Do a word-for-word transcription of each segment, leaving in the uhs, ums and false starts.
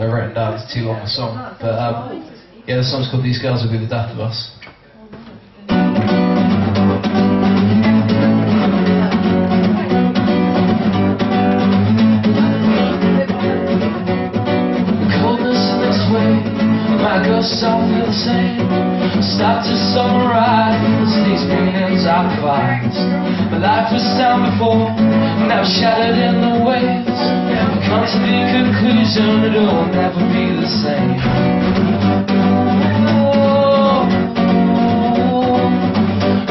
I wrote it down, it's too long a song. But um, yeah, the song's called These Girls Will Be the Death of Us. I feel the same. Start to summarize these feelings I find. My life was down before, now shattered in the waves. I've come to the conclusion that it will never be the same. Oh,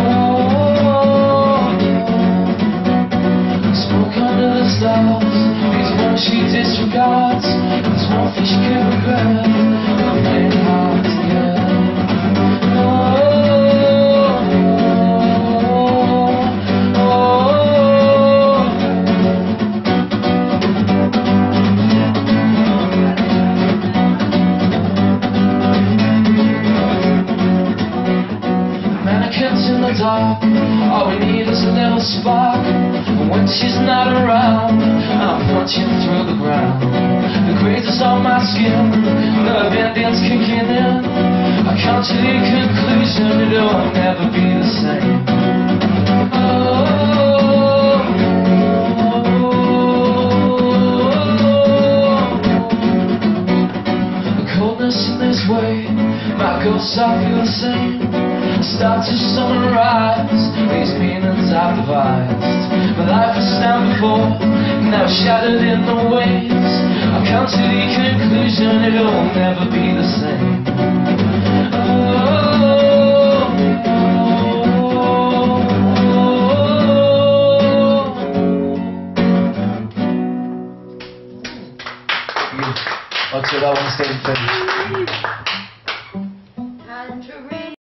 oh, oh. Smoke under the stars, these ones she disregards. There's one thing she could regret. In the dark, all we need is a little spark. And when she's not around, I'm punching through the ground. The grazes on my skin, the bandits kicking in. I come to the conclusion that it will never be the same. Oh, the coldness in this way, my ghosts all feel the same. Start to summarize these meanings I've devised. My life was down before, now shattered in the waves. I've come to the conclusion it will never be the same. Oh, oh, oh, oh, oh. Let's do that one, stage, please.